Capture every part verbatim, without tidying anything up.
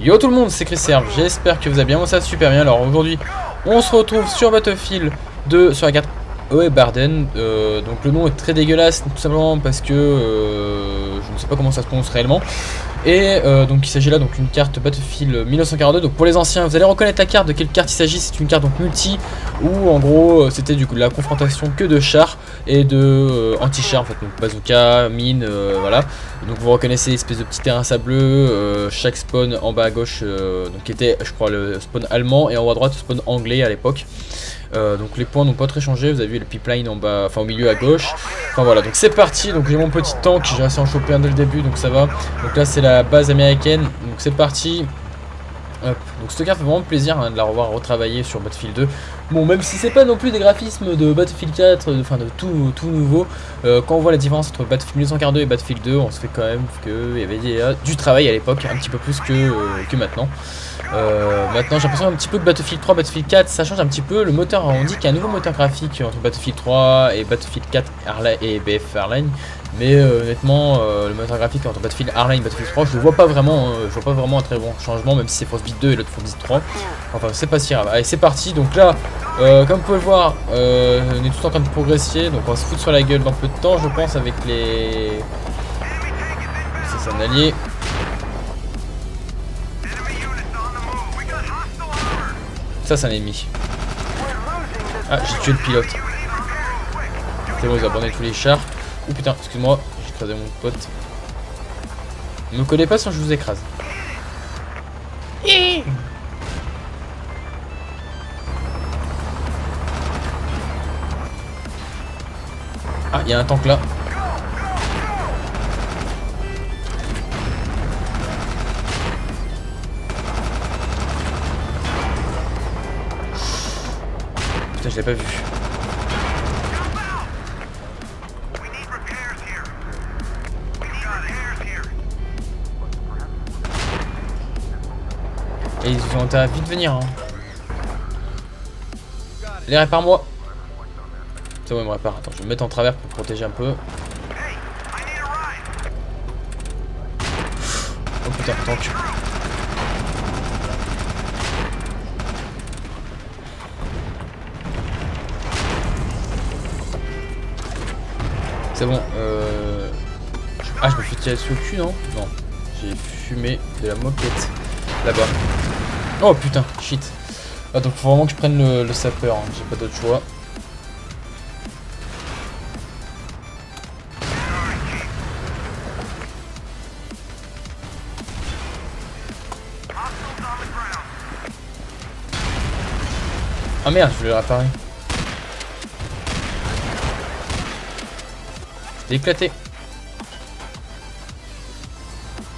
Yo tout le monde, c'est ChrisServe, j'espère que vous allez bien, moi ça va super bien. Alors aujourd'hui on se retrouve sur Battlefield deux sur la carte Aberdeen. Euh, donc le nom est très dégueulasse tout simplement parce que euh, je ne sais pas comment ça se prononce réellement. Et euh, donc il s'agit là donc une carte Battlefield mille neuf cent quarante-deux. Donc pour les anciens, vous allez reconnaître la carte, de quelle carte il s'agit. C'est une carte donc multi où en gros c'était du coup la confrontation que de chars et de euh, anti-chars en fait, donc bazooka, mine, euh, voilà. Donc vous reconnaissez l'espèce de petit terrain sableux, euh, chaque spawn en bas à gauche, euh, donc qui était je crois le spawn allemand, et en haut à droite le spawn anglais à l'époque. Euh, donc les points n'ont pas très changé, vous avez vu le pipeline en bas, enfin au milieu à gauche. Enfin voilà, donc c'est parti, donc j'ai mon petit tank, j'ai assez en chopé un dès le début, donc ça va. Donc là c'est la base américaine, donc c'est parti. Hop. Donc cette carte fait vraiment plaisir hein, de la revoir retravailler sur Battlefield deux. Bon, même si c'est pas non plus des graphismes de Battlefield quatre, enfin de, de tout, tout nouveau, euh, quand on voit la différence entre Battlefield mille neuf cent quarante-deux et Battlefield deux, on se fait quand même qu'il y avait des, uh, du travail à l'époque, un petit peu plus que, euh, que maintenant. Euh, maintenant j'ai l'impression un petit peu que Battlefield trois, Battlefield quatre, ça change un petit peu. Le moteur, on dit qu'il y a un nouveau moteur graphique entre Battlefield trois et Battlefield quatre Arline, et B F Arline. Mais euh, honnêtement, euh, le moteur graphique entre Battlefield Arline et Battlefield trois, je ne vois pas vraiment, euh, je vois pas vraiment un très bon changement, même si c'est Force Beat deux et l'autre Force Beat trois. Enfin, c'est pas si grave. Allez, c'est parti. Donc là, euh, comme vous pouvez le voir, euh, on est tout en train de progresser. Donc on va se foutre sur la gueule dans peu de temps, je pense, avec les. C'est un allié. Ça, c'est un ennemi. Ah, j'ai tué le pilote. C'est bon, ils ont abandonné tous les chars. Oh putain, excuse-moi, j'ai écrasé mon pote. Ne me collez pas sinon je vous écrase. Hi. Ah, il y a un tank là. Putain, je l'ai pas vu. Et ils ont intérêt à vite venir hein. Les répare-moi. C'est bon, ils me réparent. Attends, je vais me mettre en travers pour protéger un peu. Oh putain, tank. C'est bon, euh... ah, je me suis tiré sous le cul, non? Non. J'ai fumé de la moquette. Là-bas. Oh putain, shit. Ah, donc faut vraiment que je prenne le, le sapeur, hein. J'ai pas d'autre choix. Ah merde, je voulais le réparer. C'était éclaté.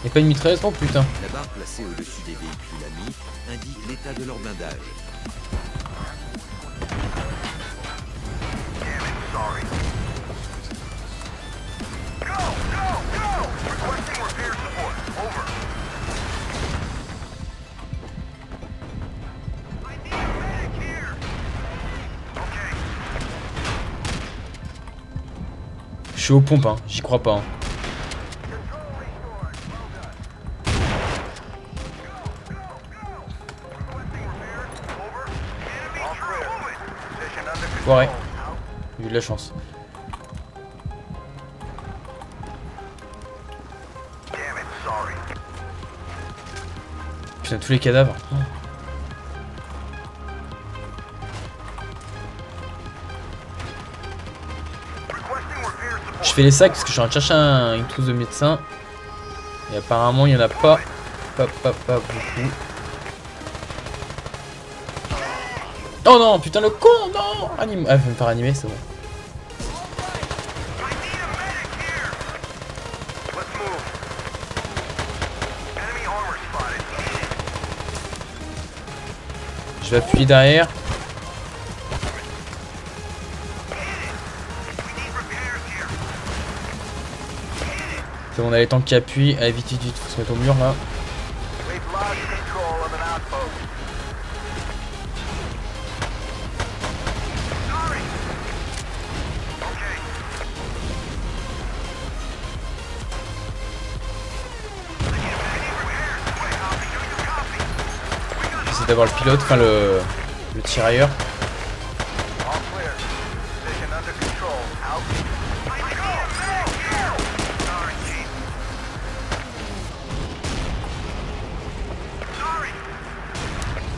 Et pas une mitrailleuse, oh putain. La barre placée au-dessus des véhicules amis indique l'état de leur blindage. Je suis aux pompes, hein. J'y crois pas. Hein. Ouais, j'ai eu de la chance. Putain, tous les cadavres. Oh. Je fais les sacs parce que je suis en train de chercher un, une trousse de médecin. Et apparemment, il n'y en a pas, pas, pas, pas beaucoup. Oh non, putain le con, non. Anime. Ah, il faut me faire animer, c'est bon. Je vais appuyer derrière. C'est bon, on a les tanks qui appuient. Allez, vite, vite, vite, faut se mettre au mur là. d'avoir le pilote, enfin le, le tirailleur.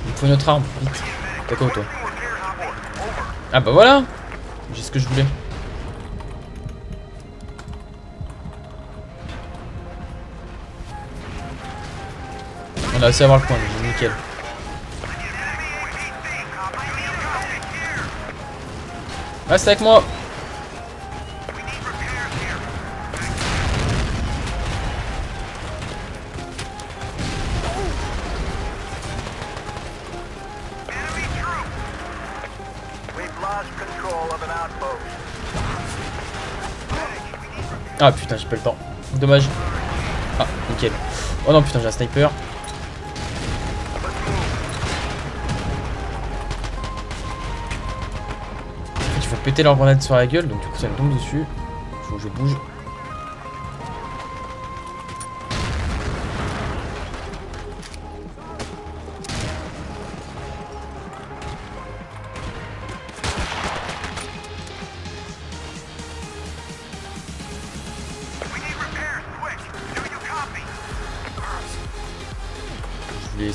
Il faut notre arme, vite. T'as quoi toi? Ah bah voilà. J'ai ce que je voulais. On a assez à avoir le point, nickel. Reste avec moi. Ah putain, j'ai pas le temps. Dommage. Ah, nickel. Oh non, putain, j'ai un sniper. Il faut péter leur grenade sur la gueule, donc du coup ça me tombe dessus. Faut que je bouge.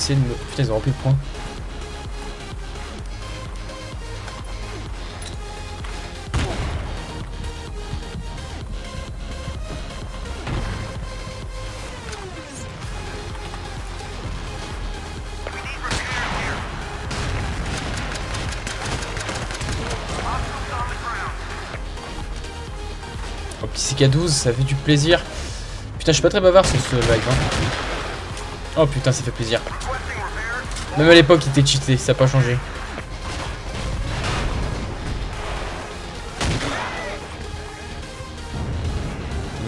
De me... Putain, ils ont rempli le point. Oh, petit C K douze, ça fait du plaisir. Putain, je suis pas très bavard sur ce live. Hein. Oh putain, ça fait plaisir. Même à l'époque, il était cheaté, ça n'a pas changé.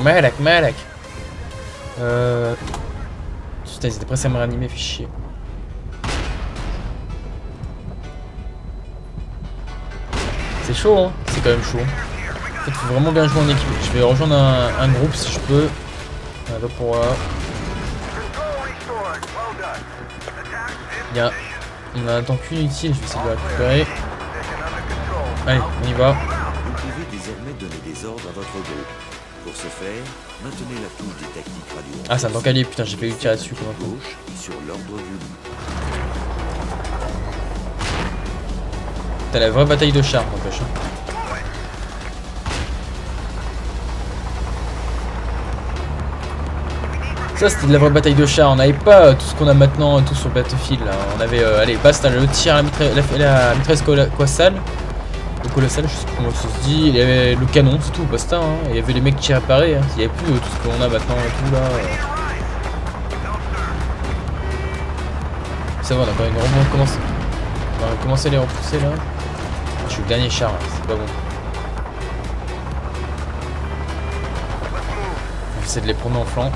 Malak, malak. Euh... Putain, ils étaient pressés à me réanimer, fait chier. C'est chaud, hein? C'est quand même chaud. En fait, il faut vraiment bien jouer en équipe. Je vais rejoindre un, un groupe si je peux. Là pour... Euh... Bien, on a un tank inutile, je vais essayer de le récupérer. Allez, on y va. Vous pouvez désormais donner des ordres à votre groupe. Pour ce faire, maintenez la touche des tactiques radio. Ah, c'est un tank allié, putain, j'ai pas eu de tir dessus pour ma gauche sur l'ordre du. T'as la vraie bataille de chars, n'empêche. Ça c'était de la vraie bataille de chars, on n'avait pas euh, tout ce qu'on a maintenant, tout sur Battlefield là. On avait, euh, allez, Basta, le tir à la, mitraille, la, la mitrailleuse colossale, le colossal, je sais pas comment ça se dit, il y avait le canon, c'est tout, Basta, hein. Il y avait les mecs qui réparaient, hein. Il n'y avait plus euh, tout ce qu'on a maintenant et tout là. Euh. Ça va, on a quand même recommencé, on a commencé à les repousser là. Je suis le dernier char, hein. C'est pas bon. On essaie de les prendre en flanc.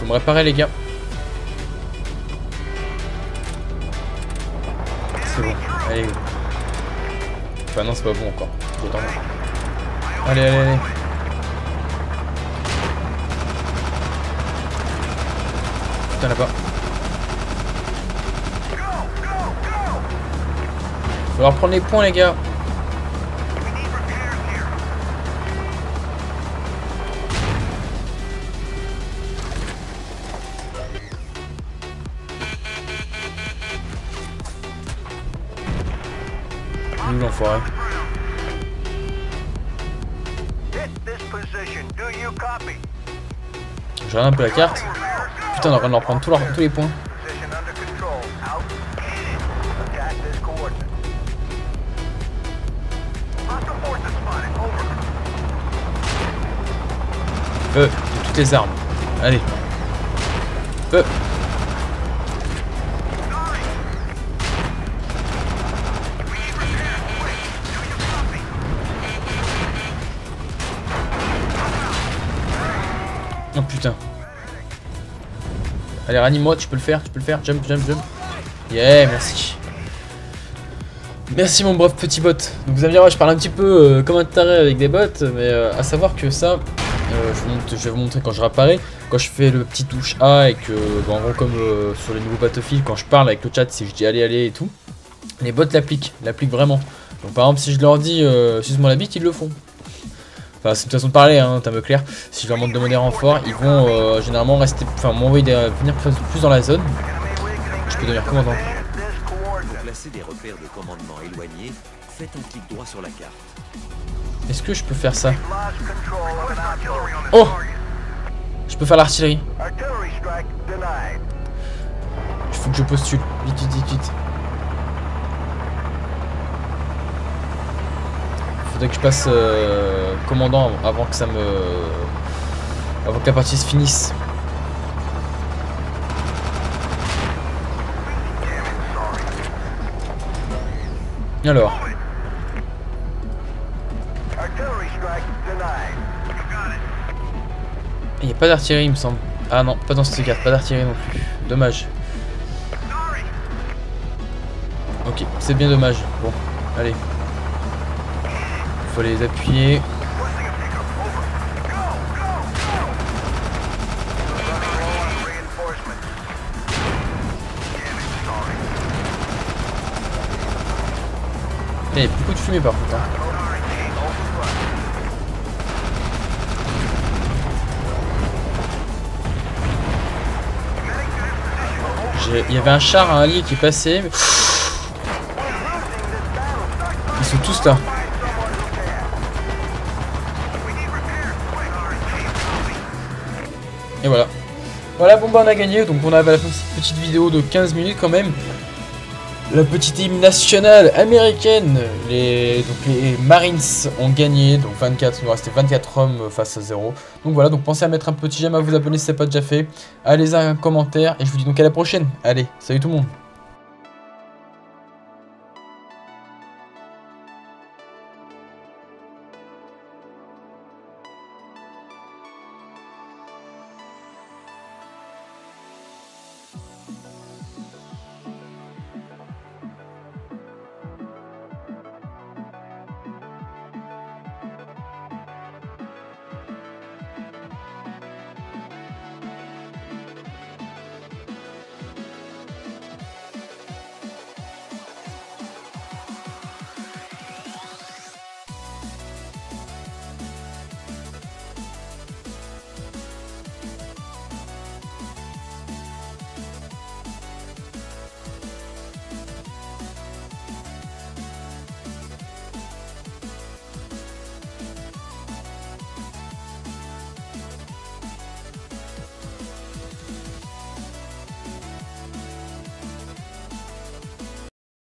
On va réparer les gars. C'est bon, allez. Enfin non, c'est pas bon encore. Allez, allez, allez. Putain là-bas. Faut leur prendre les points les gars. L'enfoiré. Je regarde un peu la carte. Putain, on est en train de leur prendre tous, leur, tous les points. Feu de toutes les armes. Allez. Feu. Oh putain. Allez, ranime-moi, tu peux le faire, tu peux le faire. Jump, jump, jump. Yeah, merci. Merci mon brave petit bot. Donc vous allez me dire, je parle un petit peu euh, comme un taré avec des bots, mais euh, à savoir que ça, euh, je, vous montre, je vais vous montrer quand je réapparais, quand je fais le petit touche A et que, bah, en gros comme euh, sur les nouveaux Battlefield, quand je parle avec le chat, si je dis allez allez et tout, les bots l'appliquent, l'appliquent vraiment. Donc par exemple si je leur dis euh, suce-moi la bite, ils le font. Enfin c'est une façon de parler, hein, t'as me clair. Si je leur demande de demander renfort, ils vont euh, généralement rester, enfin m'envoyer euh, venir plus dans la zone. Je peux devenir commandant. Des repères de commandement éloignés, faites un clic droit sur la carte. Est-ce que je peux faire ça? Oh! Je peux faire l'artillerie. Il faut que je postule. Vite, vite, vite, vite. Faudrait que je passe euh, commandant avant que ça me... avant que la partie se finisse. Alors, il n'y a pas d'artillerie, il me semble. Ah non, pas dans cette carte, pas d'artillerie non plus. Dommage. Ok, c'est bien dommage. Bon, allez. Faut les appuyer. Il y a beaucoup de fumée par contre. Hein. Il y avait un char, un allié qui passait. Mais... ils sont tous là. Et voilà. Voilà, bon bah on a gagné. Donc on a fait cette petite vidéo de quinze minutes quand même. La petite hymne nationale américaine, les, donc les Marines ont gagné, donc vingt-quatre, il nous restait vingt-quatre hommes face à zéro. Donc voilà, donc pensez à mettre un petit j'aime, à vous abonner si ce n'est pas déjà fait, allez-y un commentaire, et je vous dis donc à la prochaine. Allez, salut tout le monde.